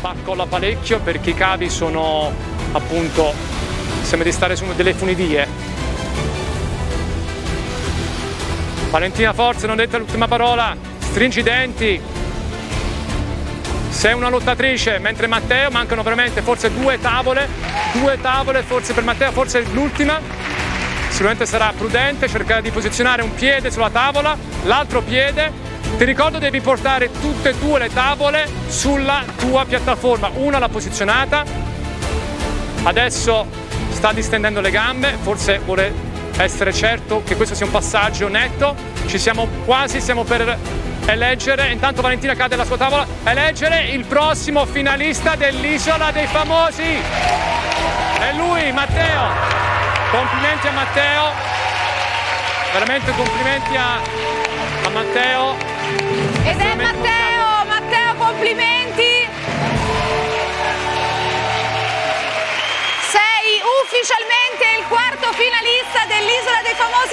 Pacco all'apparecchio perché i cavi sono appunto, sembra di stare su delle funivie. Valentina, forza, non ho detto l'ultima parola, stringi i denti, sei una lottatrice, mentre Matteo mancano veramente forse due tavole forse per Matteo, forse l'ultima. Sicuramente sarà prudente, cercare di posizionare un piede sulla tavola, l'altro piede. Ti ricordo, devi portare tutte e due le tavole sulla tua piattaforma, una l'ha posizionata, adesso sta distendendo le gambe, forse vuole essere certo che questo sia un passaggio netto, ci siamo quasi, stiamo per eleggere, intanto Valentina cade dalla sua tavola, eleggere il prossimo finalista dell'Isola dei Famosi, è lui, Matteo, complimenti a Matteo, veramente complimenti a Matteo. Ed è Matteo! Matteo, complimenti! Sei ufficialmente il quarto finalista dell'Isola dei Famosi.